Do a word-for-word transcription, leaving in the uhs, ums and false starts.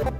You